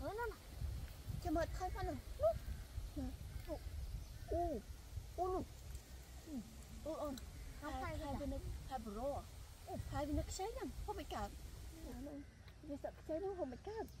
Hãy subscribe cho kênh Ghiền Mì Gõ để không bỏ lỡ những video hấp dẫn. Hãy subscribe cho kênh Ghiền Mì Gõ để không bỏ lỡ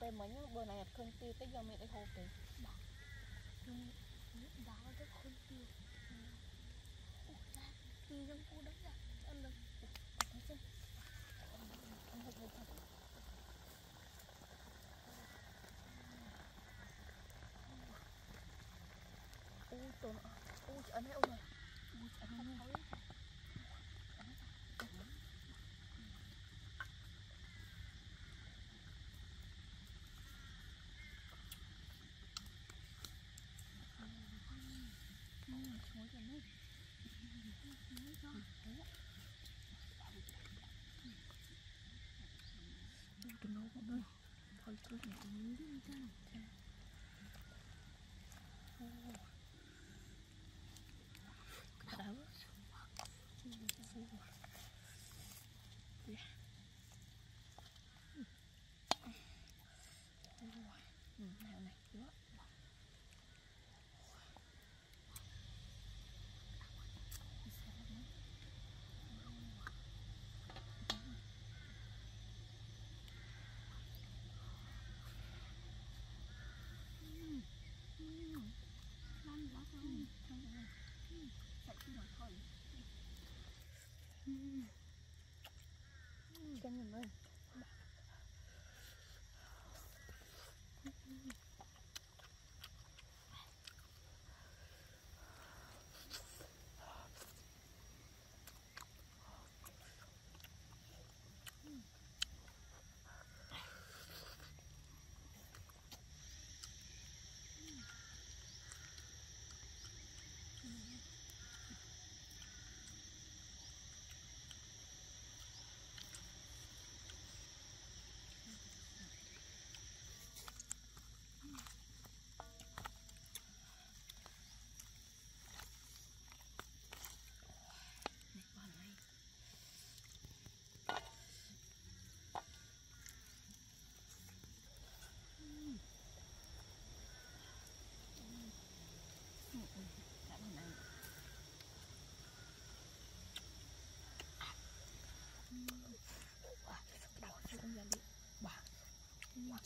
về mới nhớ bữa này không tiêu tới giờ mẹ đi hô kì đó rất không tiêu thì dân cô đấy à em đừng thấy chưa em thật thật thật ôi tồn ôi ấn heo rồi ôi ấn heo Hãy subscribe cho kênh Ghiền Mì Gõ để không bỏ lỡ những video hấp dẫn. Mình ơi.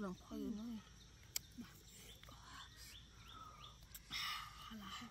lòng khơi nó này, là nó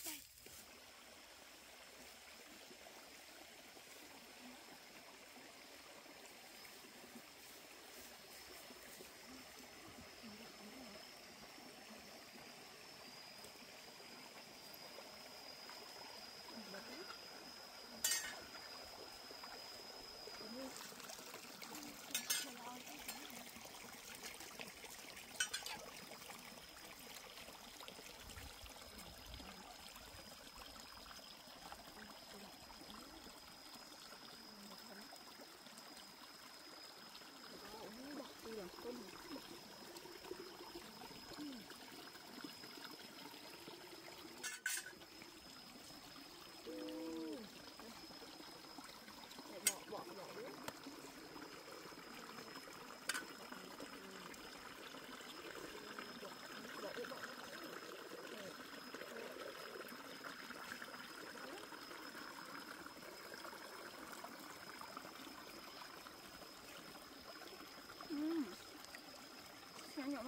đây. Hãy subscribe cho kênh Ghiền Mì Gõ để không bỏ lỡ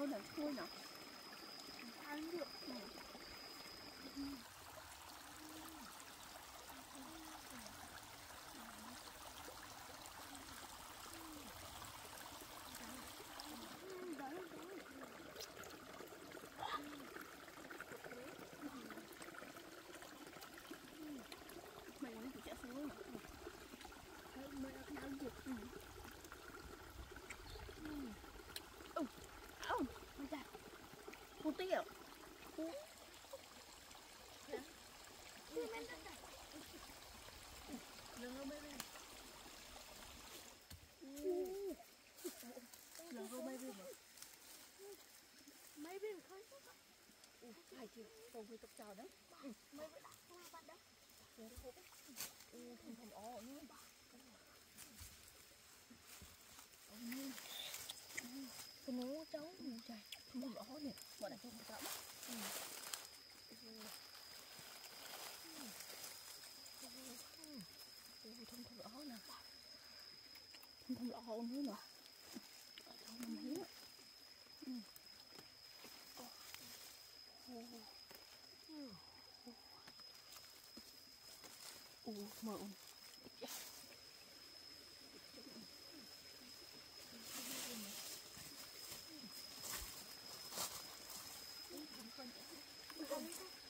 有点臭呢，很发热。嗯。Tôi chụp chào đấy. Mấy bữa đặt tôi bắt đấy. Không ổ nữa. Cái nấu cháu trời, không ổ gì. Bọn này không có. Không ổ nè. Không ổ nữa mà. Không hiểu. Mở ủng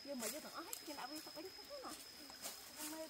nhưng mà với thằng ấy thì lại với thằng ấy khác nữa này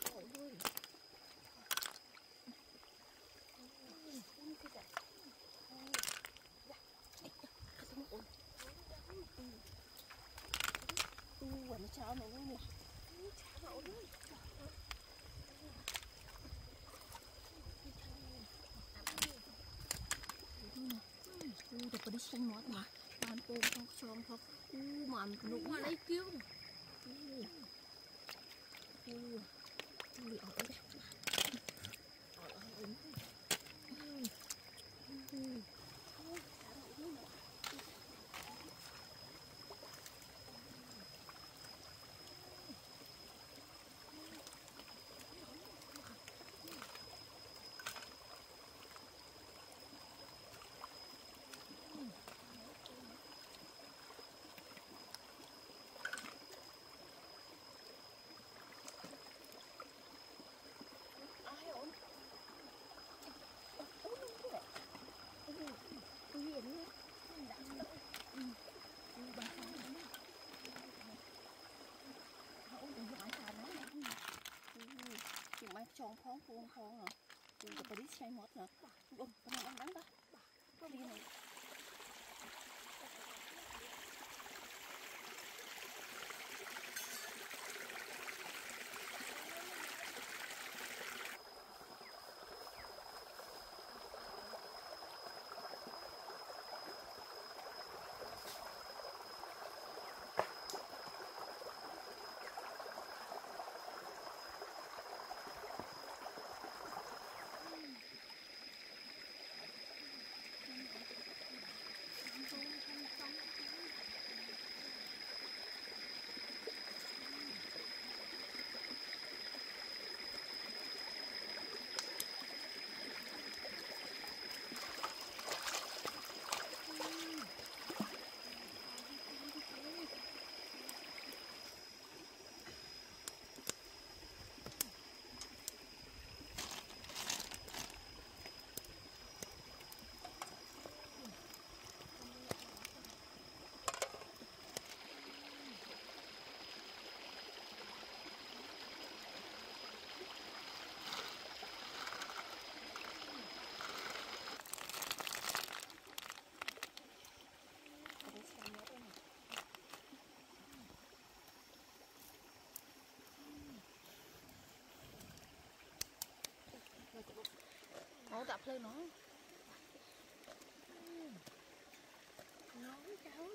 chào mọi người. Chào mọi người. Đập vào đi xanh mót mà. Bạn cô không xong không. Mà đúng mà lấy kiếm. Bị ỏi ra. Chọn phong phong phong à, đừng có đi say mót nữa. Đừng có làm ăn đó. Đi này. Thank you. cháu tập lên nó. Nó cháu.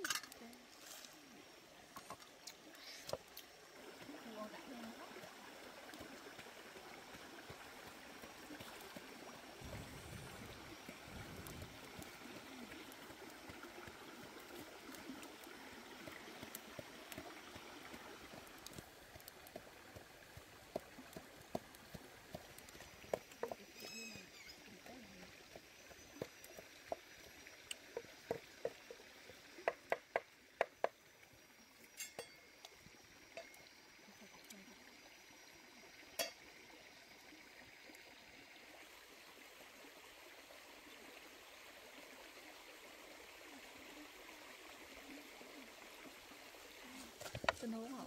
Tôi nấu hổ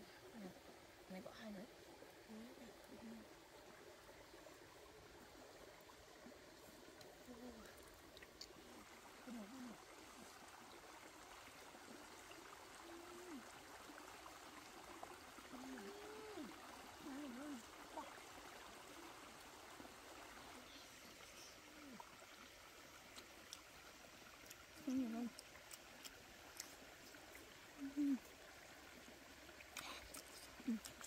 này có hai đấy.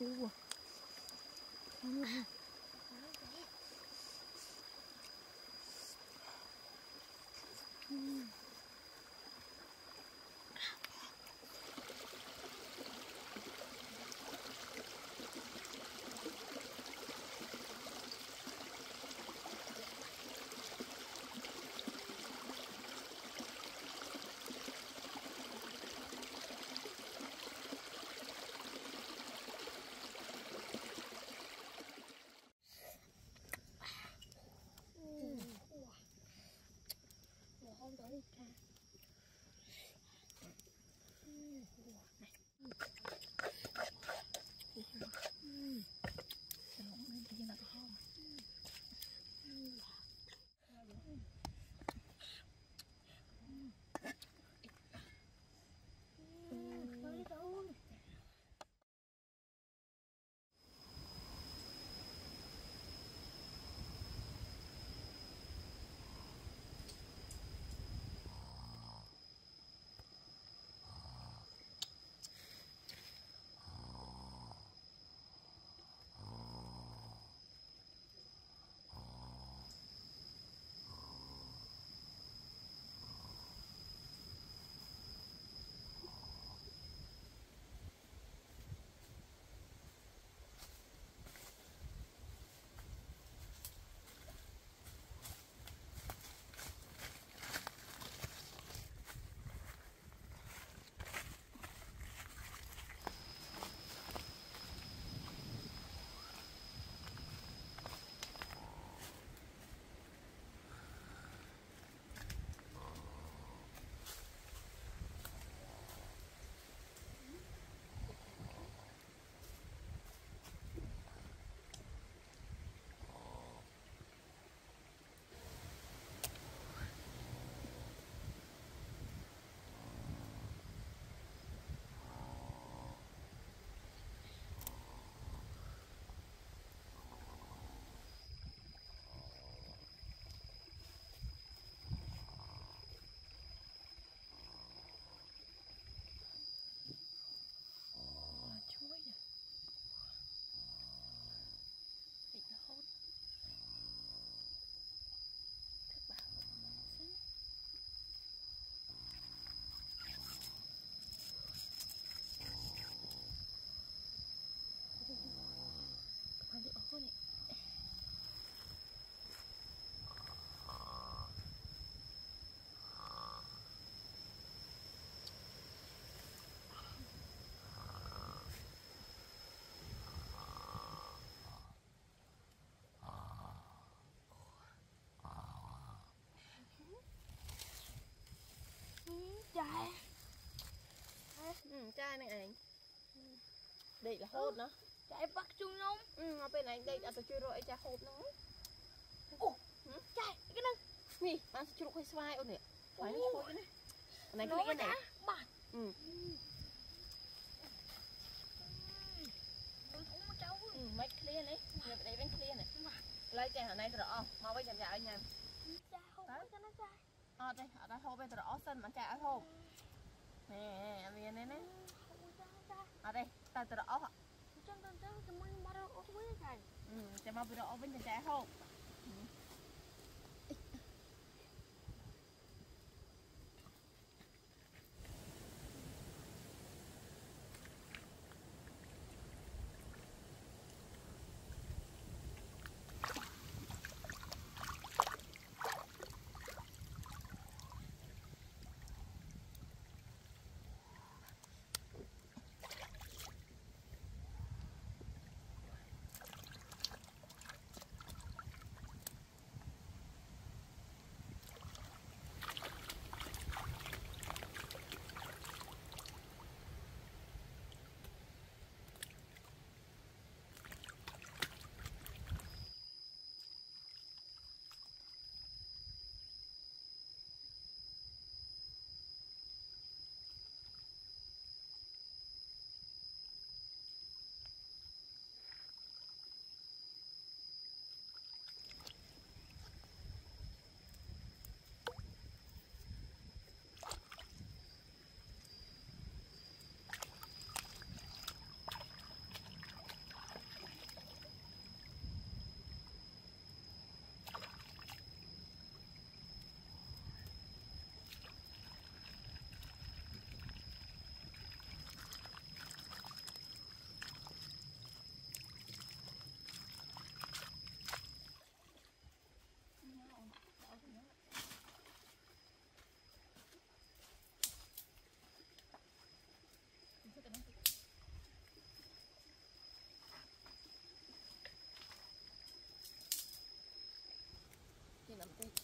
Ủa. À. Trời trai này ảnh đây là hộp nó trai bắt chung lắm nó bên này đây là tôi chưa rồi trai hộp nó ủa trai cái này nè bạn chưa được hơi xoay ổn nè phải nó khối này này cái này bạn mấy clear đấy nhập đây bên clear này lấy cái hồi nay rồi mau bây giờ dạo anh em trai hộp cho nó trai đây ở đây hộp bên rõ sân bạn trai ở hộp nè về này nè ở đây ta từ đó cho mau đó bên trên trái không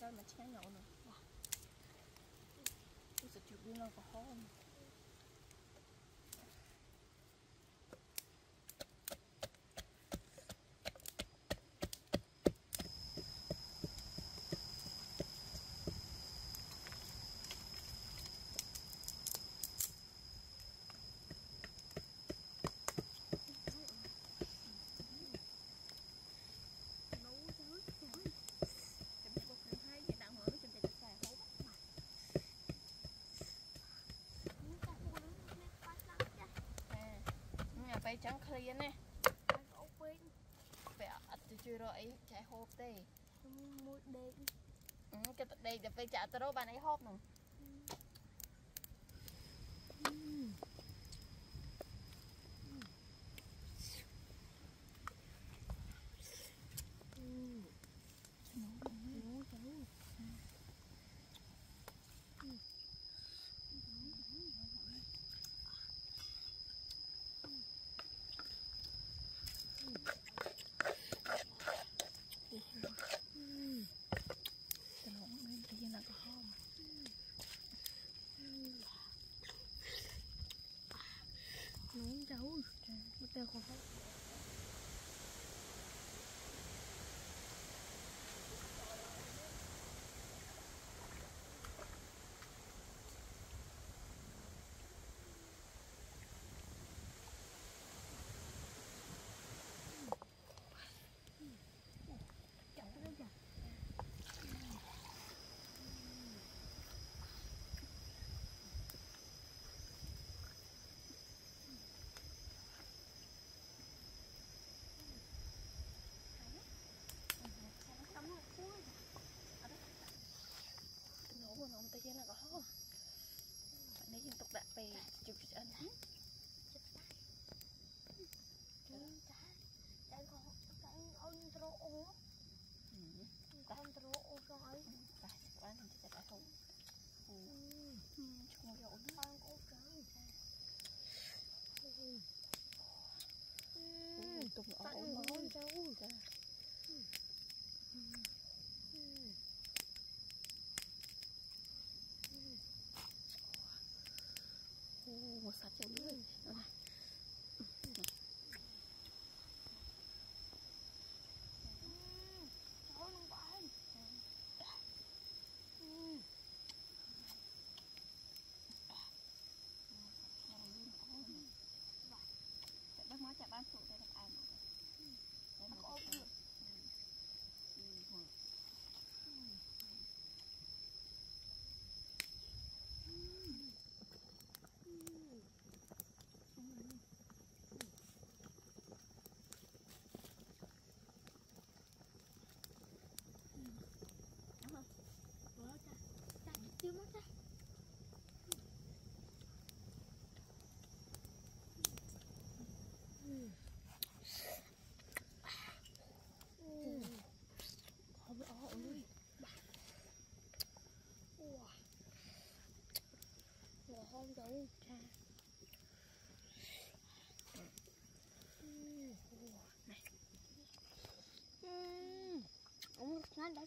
sao mà chán nhậu nữa tôi sẽ chịu buông lỏng của khó không phải trắng khơi nè, phải ăn từ chưa rồi trái hộp đây, muối đây, cái đây để phải trả từ đâu bạn ấy hộp nè, Hãy subscribe cháu. Cho nên việc làm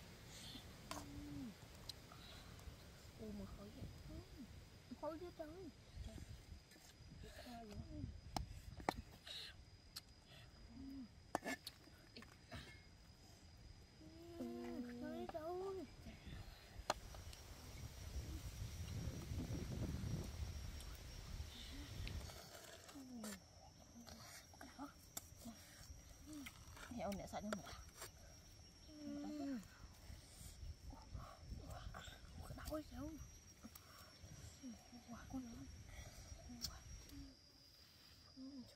U mà khói vậy không? Khói chứ trời. Khói vậy. Ông để sẵn cho mình. Đau ơi cháu. Quá con lớn.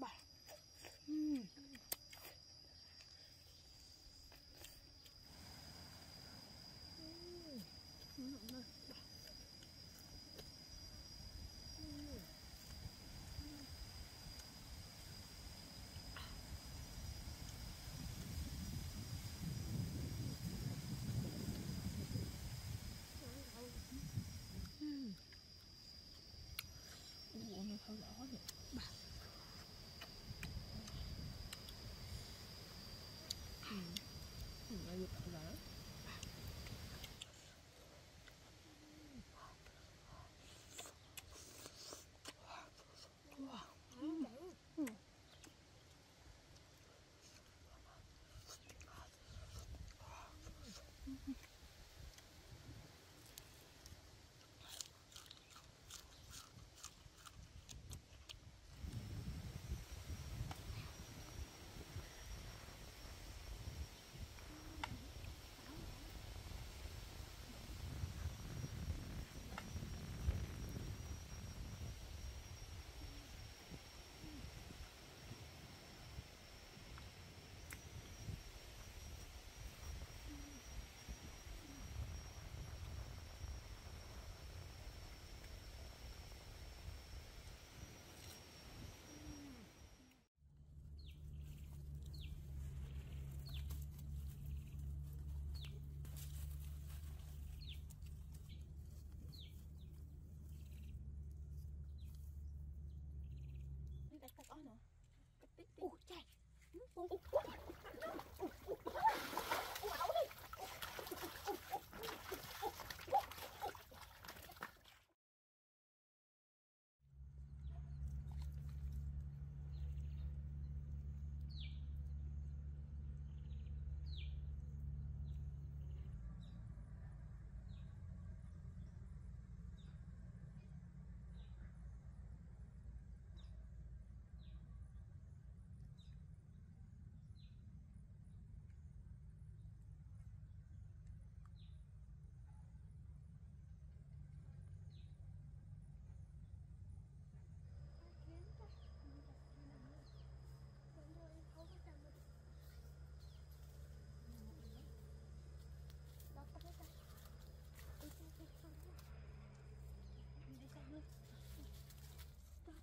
Bà.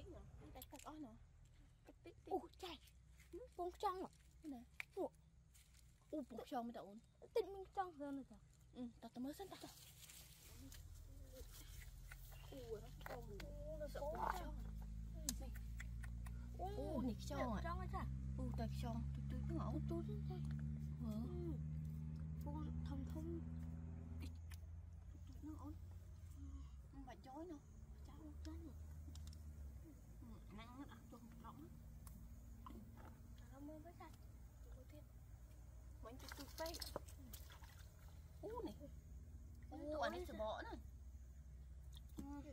ิ่งเนาะตะกอ้อเนาะตะติ๊กติ๊กอู้ใจปงจังหรอเนี่ยอู้อู้ปงจังไม่แต่อุ่นติ๊กมึงจังเรื่องเลยจ้ะตัดตัวมือสั้นตัดอู้แล้วโอ้แล้วโอ้จังนี่อู้นี่จังจังเลยจ้ะอู้แต่จังตุ้ยตุ้ยเหงาตุ้ยตุ้ยใช่เหรอพวกทำทุ่งน้องอุ่นมันแบบย้อยเนาะจ้าอุ่นจังnắng nó ăn chuồng rỗng, nó mới với sạch, đầu tiên, mình chụp chụp cây, u này, u ở đây sờ bọ này, chút nào một tay nó phải đậu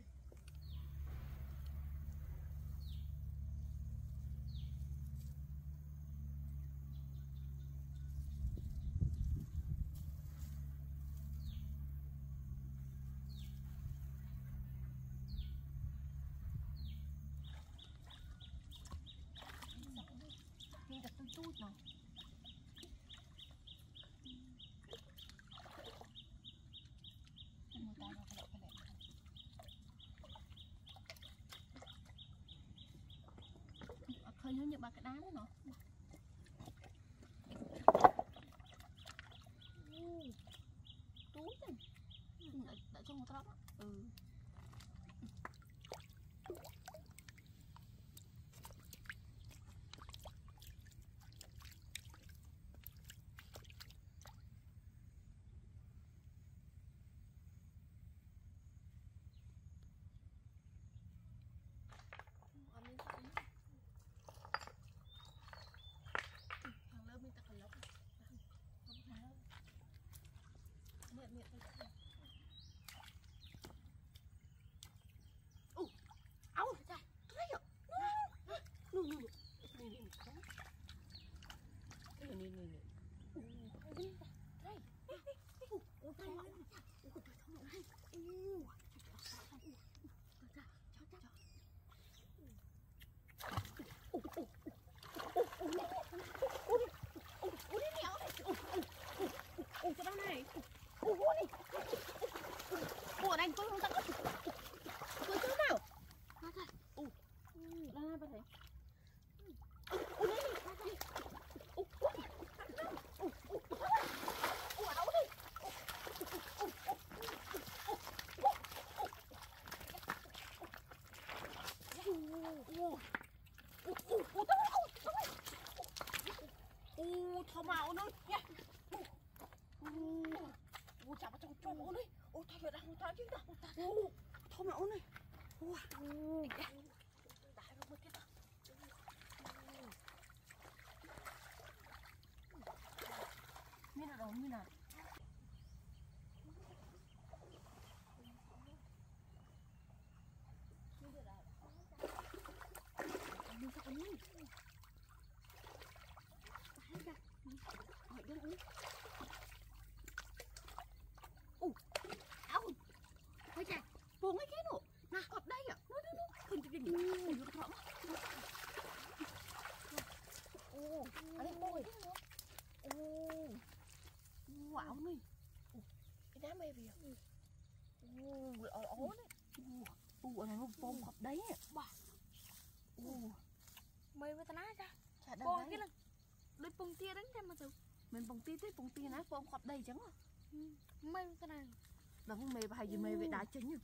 phải đậu thôi nhớ như ba cái đá nó túi này đã cho một tóc ừ anh tôi không tặng tôi chỗ nào u đang bên này u đây u u u u ở đâu đây u thò mào nó nha u chạm vào trong chỗ đấy ô tao đang tao chứ tao ô thôi mà ô này ô đã được một cái tao như là đóng như nào mình bông tía tới bông tía nát bông khọt đầy trắng rồi mây cái này đừng mây bài gì mây về đá trứng nhỉ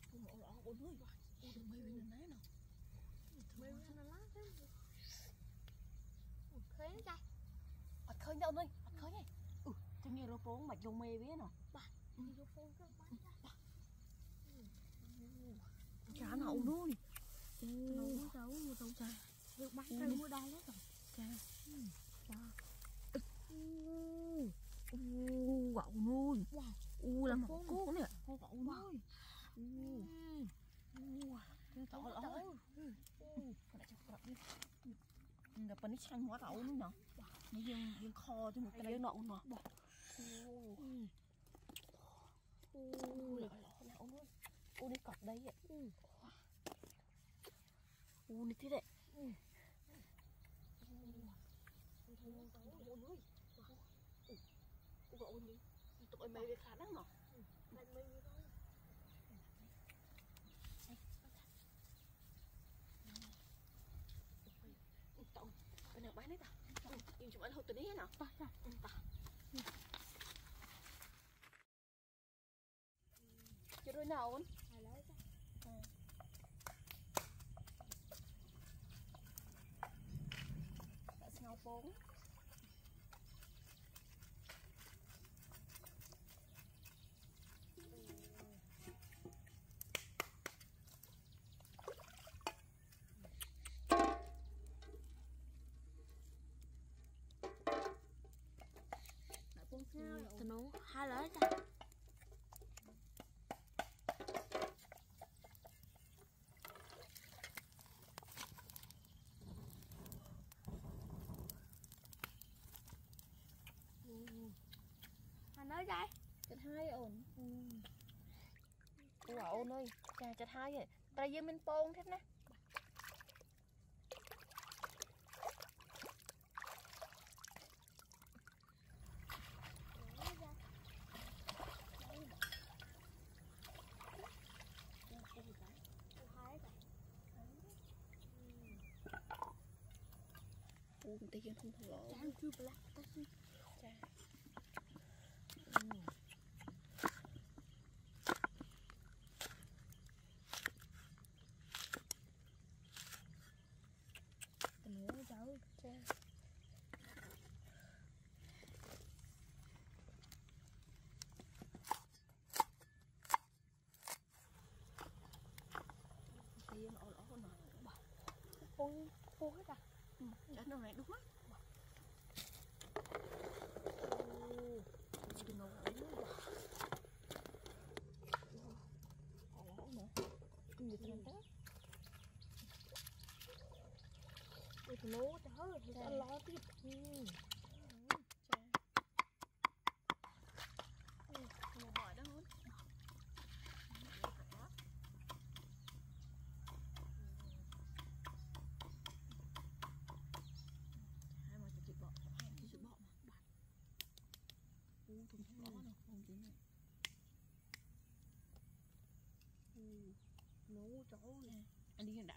khơi đâu đây khơi này cho nghe robot mà dùng mây biết nào Chả nậu luôn. Được bắt cái mua đây hết rồi. U gậu nuôi. U là một cuốc nè. Con gậu nuôi. Gặp bên xanh hóa đậu nữa nọ. Nó dương kho cho một cái nậu nọ. U đi cọp đây vậy. U đi thế đấy. Tụi mày về khá lắm nọ. Cái nào bán đấy ta. Nhưng chúng ăn hộp từ đấy nào. Cho đôi nào anh. Đã ngào bốn. Tụi nó hai lỡ ra. Hai nói ra. Chật hai ổn. Ủa ổn ơi, chật hai vậy. Ta dư mình bông thế nè. Tí kia không thở lỗ. Chán chưa black tắt. Chán. Tình huống cháu. Chán. Tí kia lỗ lỗ nó. Ôi, khô hết à. Chán đường này đúng á. Đừng ngồi ngủ nữa. Đừng ngồi ngủ nữa. Đừng ngồi ngủ nữa. Đừng lo tiếp. Ngồi bỏi đó hôn. Không thấy rõ đâu, không chỉ này. Nấu chỗ nè. Anh đi đã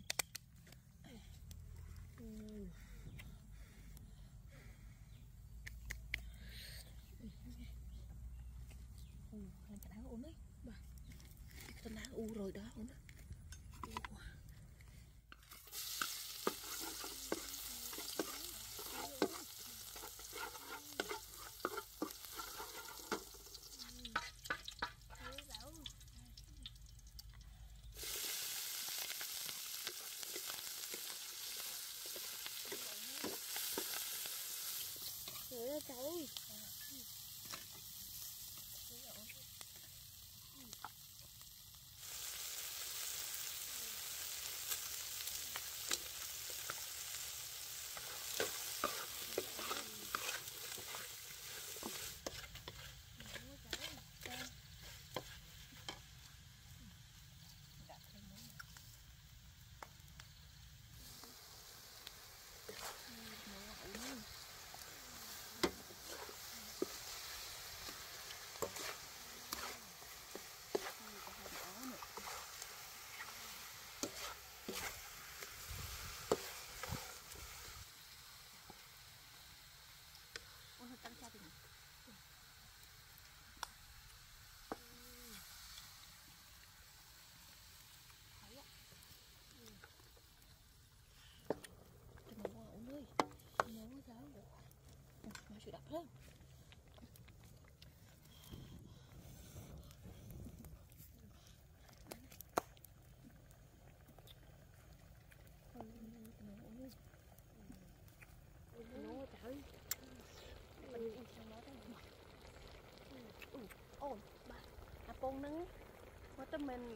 Làm cái đá ổn đấy. Cái đá u rồi đó ổn đó. Trời ơi trời ơi. Hãy subscribe cho kênh Ghiền Mì Gõ để không bỏ lỡ những video hấp dẫn.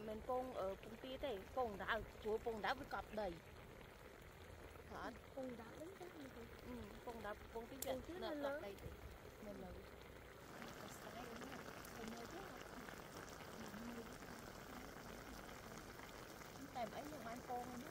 Mình con ở công ty đấy, con đã chúa con đã với cặp đầy. Hả? Con đã lớn chắc như thế. Ừ, con đã con tí chuyện là cặp đầy. Mình lớn. Cặp sai đúng không? Mình mơ chứ. Tại ấy là bán con nữa.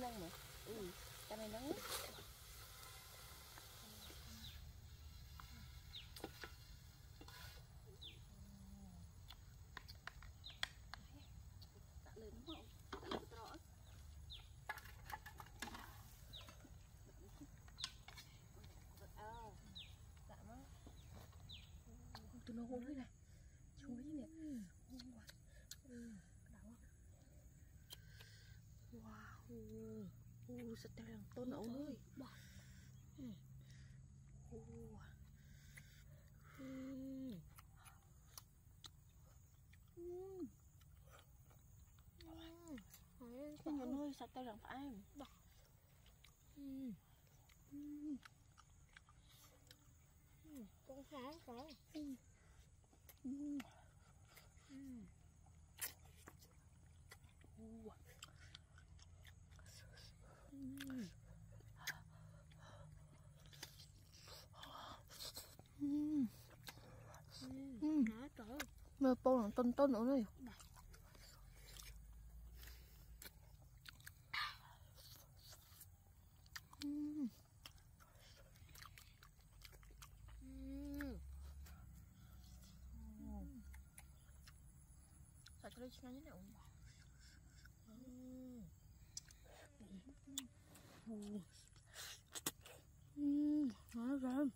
Nâng mà. Ừ, cái này nâng. Tụi nó hôn thế này. Chúa thế này. Hôn quá. Sẽ tè lằng tôn ấu ơi. Cái nhà nuôi sẽ tè lằng phải em. Con khá khá. Mơ bông là tân tân nữa này. Sao tôi cho nó nhé. Nó rơm.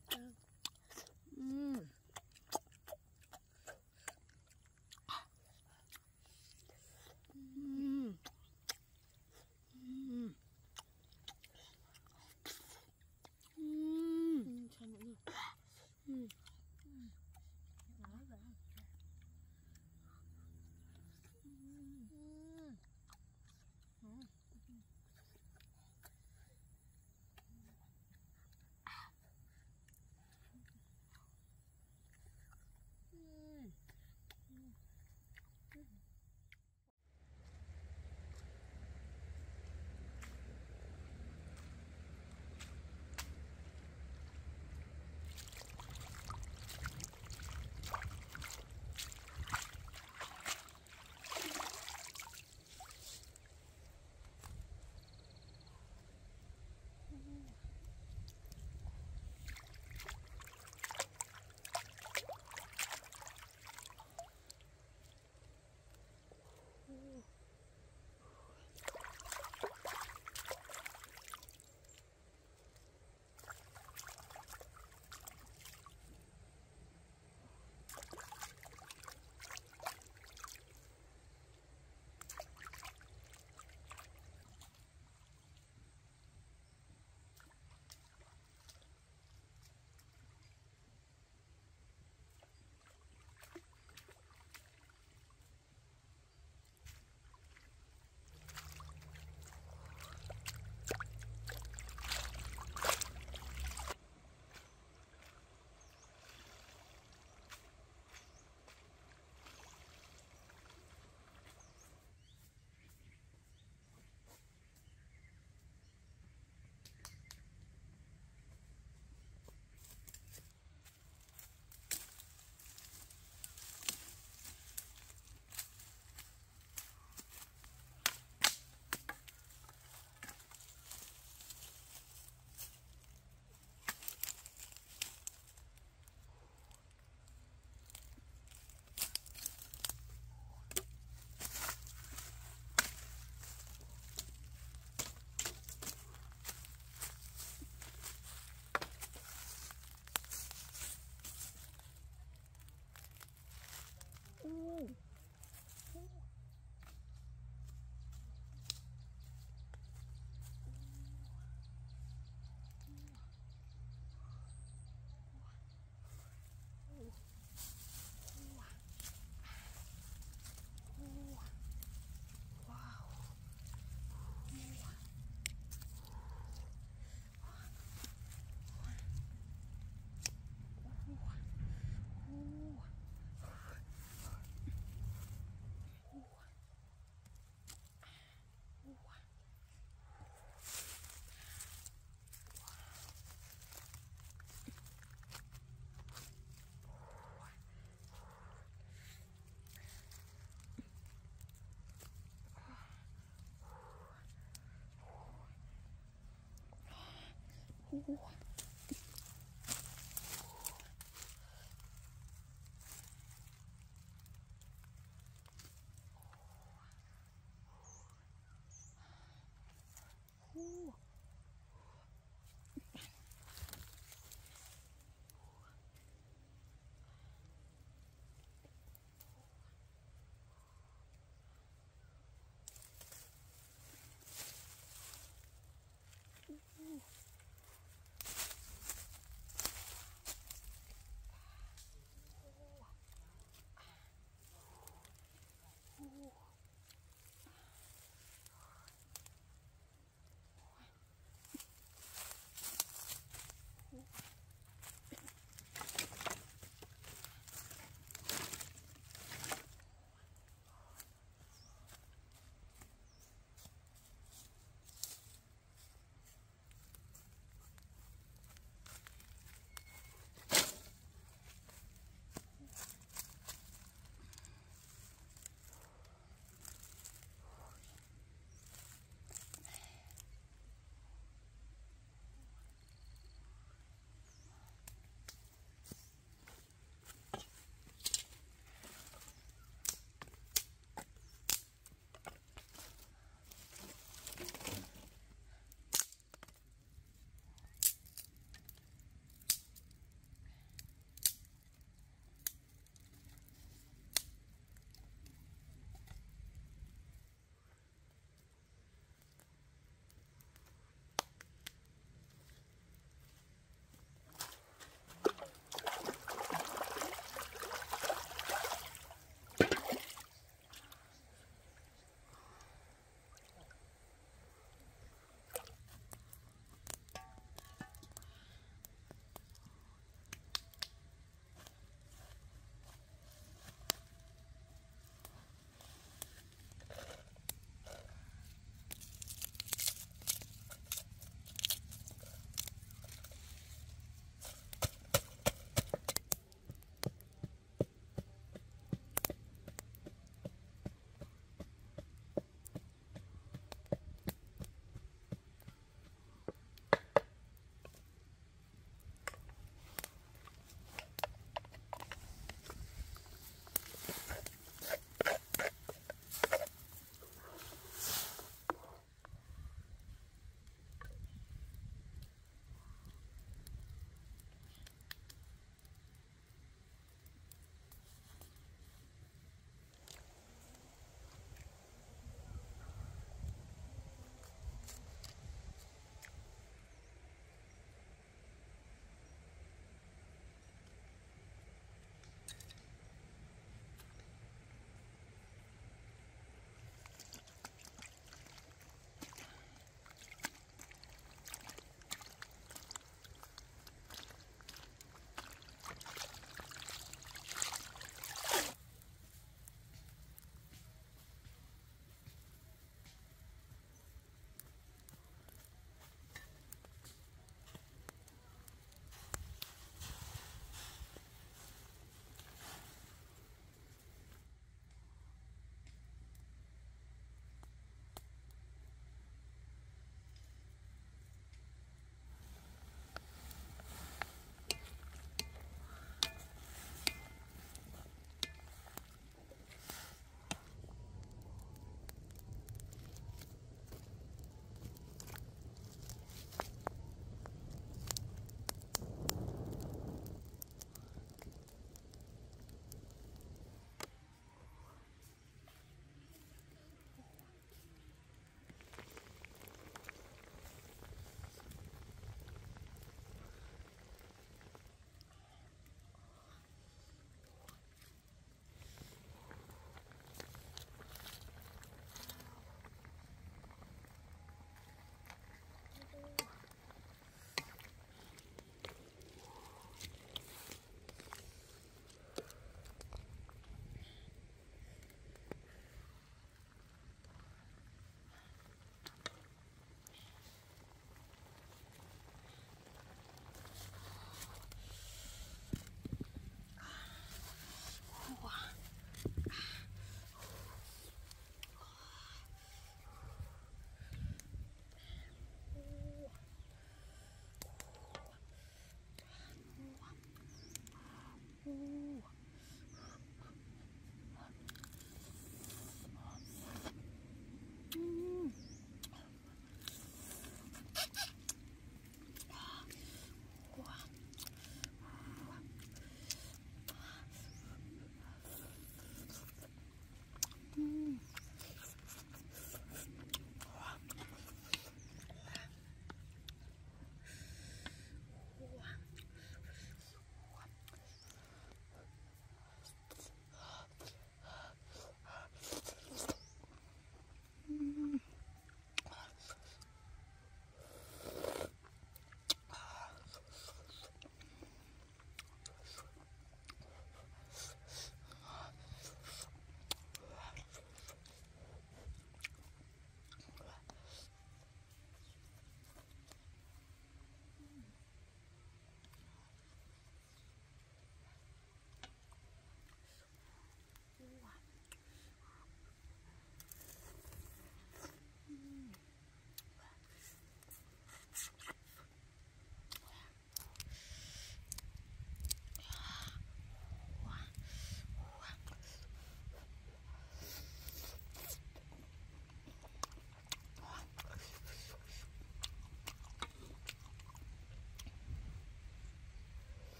哇。